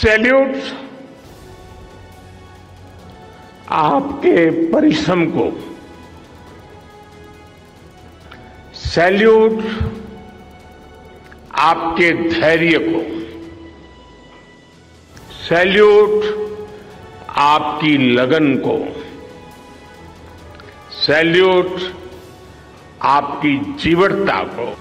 Salute आपके परिश्रम को, सैल्यूट आपके धैर्य को, सैल्यूट आपकी लगन को, सैल्यूट आपकी जीवटता को।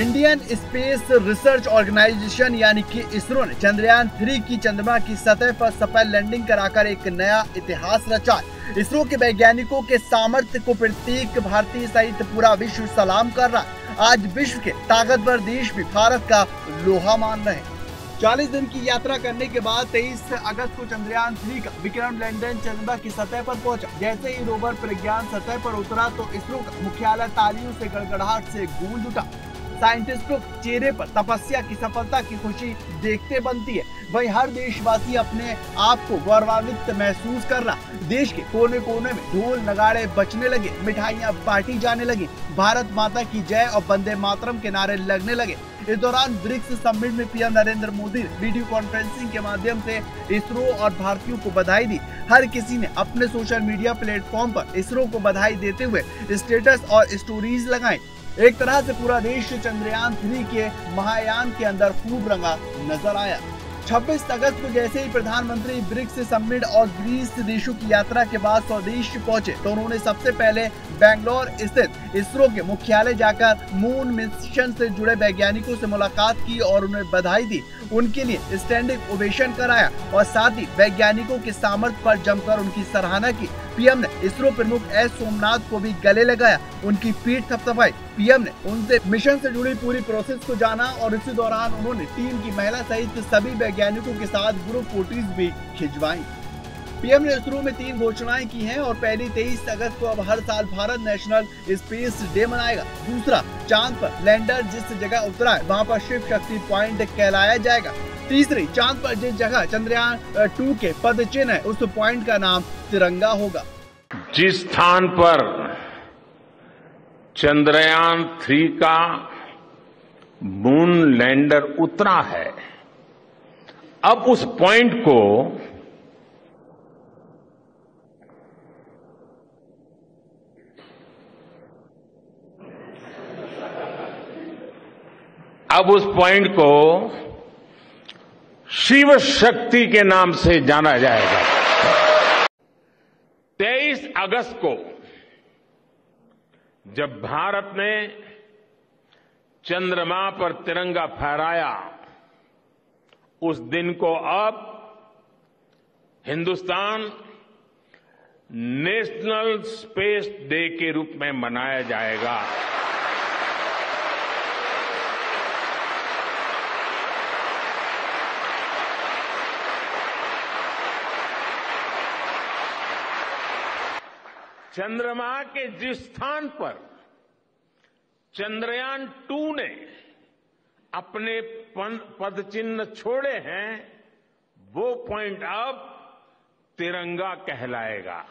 इंडियन स्पेस रिसर्च ऑर्गेनाइजेशन यानी कि इसरो ने चंद्रयान 3 की चंद्रमा की सतह पर सफल लैंडिंग कराकर एक नया इतिहास रचा। इसरो के वैज्ञानिकों के सामर्थ्य को प्रत्येक भारतीय सहित पूरा विश्व सलाम कर रहा है। आज विश्व के ताकतवर देश भी भारत का लोहा मान रहे हैं। 40 दिन की यात्रा करने के बाद 23 अगस्त को चंद्रयान 3 का विक्रम लैंडर चंद्रमा की सतह पर पहुंचा। जैसे ही रोवर प्रज्ञान सतह पर उतरा तो इसरो का मुख्यालय तालियों से गड़गड़ाहट से गूंज उठा। साइंटिस्टों के चेहरे पर तपस्या की सफलता की खुशी देखते बनती है। वहीं हर देशवासी अपने आप को गौरवान्वित महसूस कर रहा। देश के कोने कोने में ढोल नगाड़े बजने लगे, मिठाइयां बांटी जाने लगी, भारत माता की जय और वंदे मातरम के नारे लगने लगे। इस दौरान ब्रिक्स समिट में पीएम नरेंद्र मोदी ने वीडियो कॉन्फ्रेंसिंग के माध्यम से इसरो और भारतीयों को बधाई दी। हर किसी ने अपने सोशल मीडिया प्लेटफॉर्म पर इसरो को बधाई देते हुए स्टेटस और स्टोरीज लगाए। एक तरह से पूरा देश चंद्रयान 3 के महायान के अंदर खूब रंगा नजर आया। 26 अगस्त को जैसे ही प्रधानमंत्री ब्रिक्स समिट और ग्रीस देशों की यात्रा के बाद स्वदेश पहुंचे तो उन्होंने सबसे पहले बेंगलोर स्थित इसरो के मुख्यालय जाकर मून मिशन से जुड़े वैज्ञानिकों से मुलाकात की और उन्हें बधाई दी, उनके लिए स्टैंडिंग ओवेशन कराया और साथ ही वैज्ञानिकों के सामर्थ्य पर जमकर उनकी सराहना की। पीएम ने इसरो प्रमुख एस सोमनाथ को भी गले लगाया, उनकी पीठ थपथपाई। पीएम ने उनसे मिशन से जुड़ी पूरी प्रोसेस को जाना और इसी दौरान उन्होंने टीम की महिला सहित सभी वैज्ञानिकों के साथ ग्रुप फोटोज भी खिंचवाई। पीएम ने इसरो में 3 घोषणाएं की हैं और पहली 23 अगस्त को अब हर साल भारत नेशनल स्पेस डे मनाएगा। दूसरा, चांद पर लैंडर जिस जगह उतरा है वहाँ पर शिव शक्ति पॉइंट कहलाया जाएगा। तीसरी, चांद पर जिस जगह चंद्रयान 2 के पद चिन्ह है उस पॉइंट का नाम तिरंगा होगा। जिस स्थान पर चंद्रयान 3 का मून लैंडर उतरा है, अब उस पॉइंट को शिव शक्ति के नाम से जाना जाएगा। 23 अगस्त को जब भारत ने चंद्रमा पर तिरंगा फहराया, उस दिन को अब हिंदुस्तान नेशनल स्पेस डे के रूप में मनाया जाएगा। चंद्रमा के जिस स्थान पर चंद्रयान 2 ने अपने पद चिन्ह छोड़े हैं, वो पॉइंट अब तिरंगा कहलाएगा।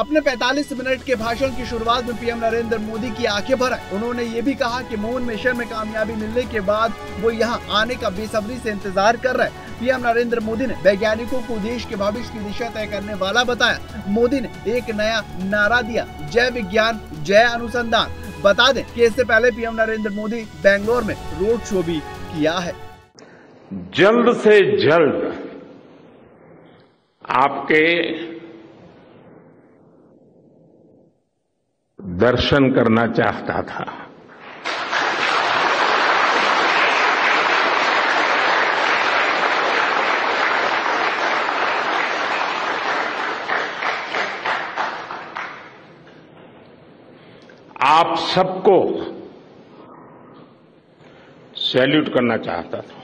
अपने 45 मिनट के भाषण की शुरुआत में पीएम नरेंद्र मोदी की आंखें भर आईं। उन्होंने ये भी कहा कि मून मिशन में कामयाबी मिलने के बाद वो यहाँ आने का बेसब्री से इंतजार कर रहे हैं। पीएम नरेंद्र मोदी ने वैज्ञानिकों को देश के भविष्य की दिशा तय करने वाला बताया। मोदी ने एक नया नारा दिया, जय विज्ञान जय अनुसंधान। बता दें कि इससे पहले पीएम नरेंद्र मोदी बेंगलोर में रोड शो भी किया है। जल्द से जल्द आपके दर्शन करना चाहता था। आप सबको सैल्यूट करना चाहता था।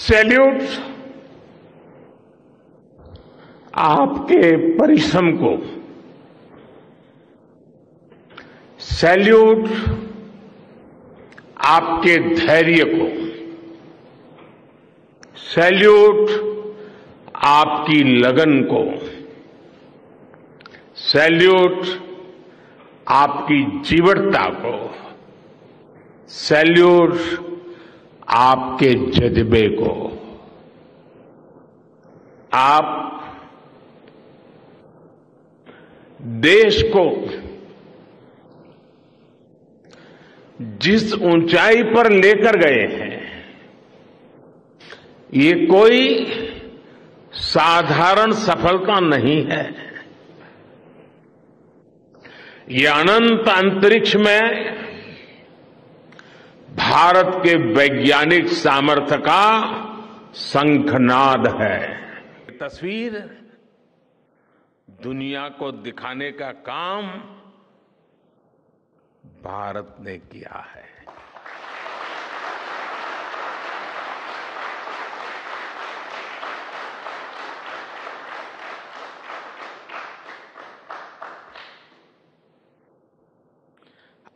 सैल्यूट आपके परिश्रम को, सैल्यूट आपके धैर्य को, सैल्यूट आपकी लगन को, सैल्यूट आपकी जीवटता को, सैल्यूट आपके जज्बे को। आप देश को जिस ऊंचाई पर लेकर गए हैं, ये कोई साधारण सफलता नहीं है। ये अनंत अंतरिक्ष में भारत के वैज्ञानिक सामर्थ्य का शंखनाद है। तस्वीर दुनिया को दिखाने का काम भारत ने किया है।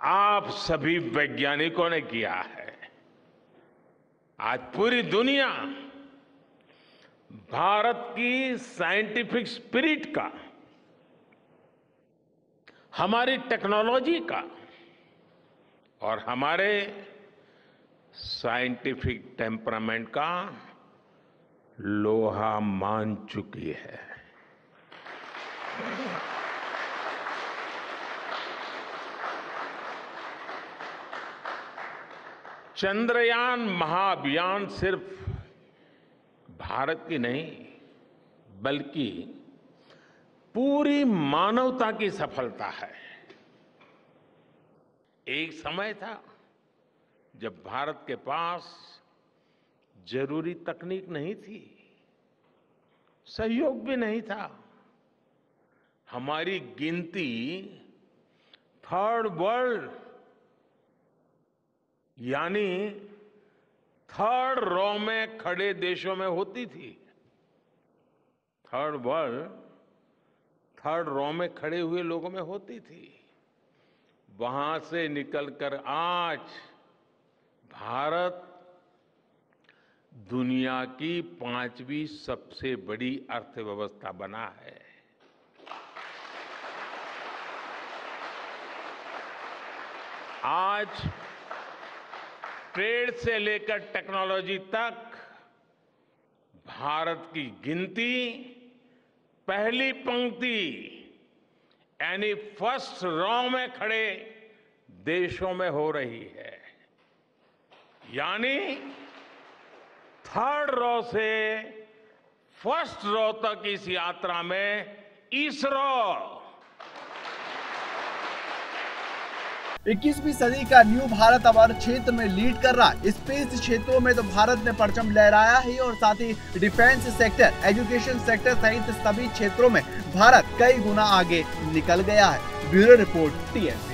आप सभी वैज्ञानिकों ने किया है। आज पूरी दुनिया भारत की साइंटिफिक स्पिरिट का, हमारी टेक्नोलॉजी का और हमारे साइंटिफिक टेम्परामेंट का लोहा मान चुकी है। चंद्रयान महाअभियान सिर्फ भारत की नहीं बल्कि पूरी मानवता की सफलता है। एक समय था जब भारत के पास जरूरी तकनीक नहीं थी, सहयोग भी नहीं था। हमारी गिनती थर्ड वर्ल्ड यानी थर्ड रो में खड़े देशों में होती थी। थर्ड वर्ल्ड थर्ड रो में खड़े हुए लोगों में होती थी। वहां से निकलकर आज भारत दुनिया की 5वीं सबसे बड़ी अर्थव्यवस्था बना है। आज ट्रेड से लेकर टेक्नोलॉजी तक भारत की गिनती पहली पंक्ति यानी फर्स्ट रॉ में खड़े देशों में हो रही है। यानी थर्ड रॉ से फर्स्ट रॉ तक इस यात्रा में इसरो 21वीं सदी का न्यू भारत हमारे क्षेत्र में लीड कर रहा है। स्पेस क्षेत्रों में तो भारत ने परचम लहराया है और साथ ही डिफेंस सेक्टर, एजुकेशन सेक्टर सहित सभी क्षेत्रों में भारत कई गुना आगे निकल गया है। Bureau report TN.